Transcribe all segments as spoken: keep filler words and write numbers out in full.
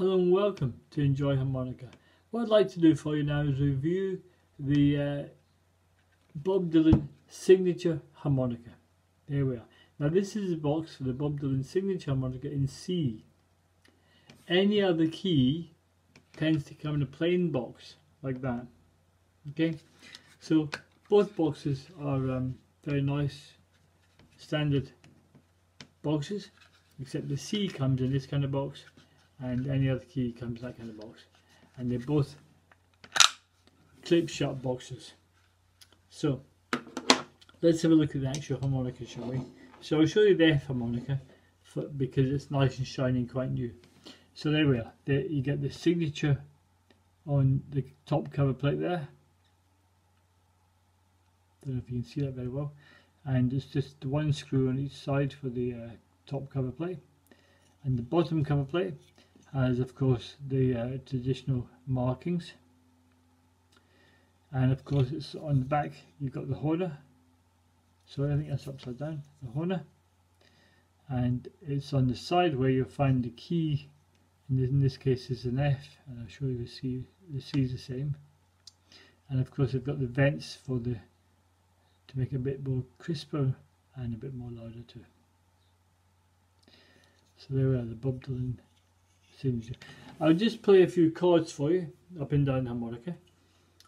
Hello and welcome to Enjoy Harmonica. What I'd like to do for you now is review the uh, Bob Dylan Signature Harmonica. There we are. Now this is the box for the Bob Dylan Signature Harmonica in C. Any other key tends to come in a plain box like that. Okay, so both boxes are um, very nice standard boxes, except the C comes in this kind of box and any other key comes in that kind of box, and they're both clip shut boxes. So let's have a look at the actual harmonica, shall we? So I'll show you the F harmonica for, because it's nice and shiny and quite new. So there we are, there you get the signature on the top cover plate there. Don't know if you can see that very well, and it's just one screw on each side for the uh, top cover plate, and the bottom cover plate has of course the uh, traditional markings, and of course it's on the back you've got the Hohner, so I think that's upside down, the Hohner, and it's on the side where you'll find the key, and in this case is an F, and I'll show you the C, the C is the same, and of course I've got the vents for the to make it a bit more crisper and a bit more louder too. So there we are, the Bob Dylan signature. I'll just play a few chords for you, up and down harmonica,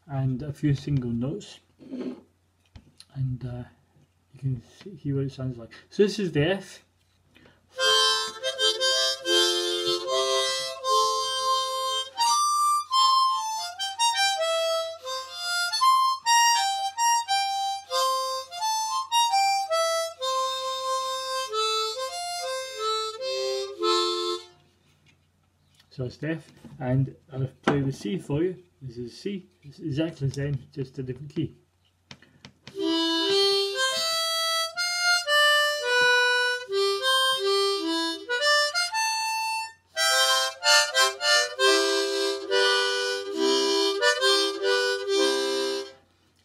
and a few single notes, and uh, you can see, hear what it sounds like. So this is the F. So that's F, and I'll play the C for you. This is C, it's exactly the same, just a different key.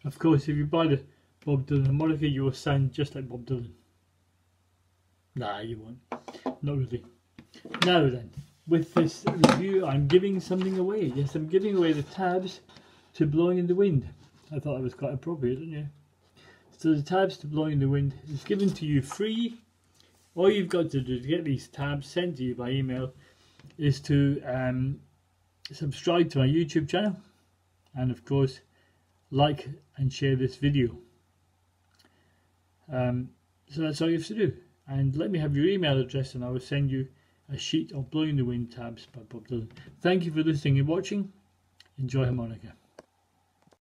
Of course, if you buy the Bob Dylan harmonica, you will sound just like Bob Dylan. Nah, you won't. Not really. Now then. With this review, I'm giving something away. Yes, I'm giving away the tabs to Blowing in the Wind. I thought that was quite appropriate, didn't you? So the tabs to Blowing in the Wind is given to you free. All you've got to do to get these tabs sent to you by email is to um, subscribe to my YouTube channel, and of course like and share this video. Um, so that's all you have to do. And let me have your email address and I will send you a sheet of Blowing in the Wind tabs by Bob Dylan. Thank you for listening and watching. Enjoy Harmonica.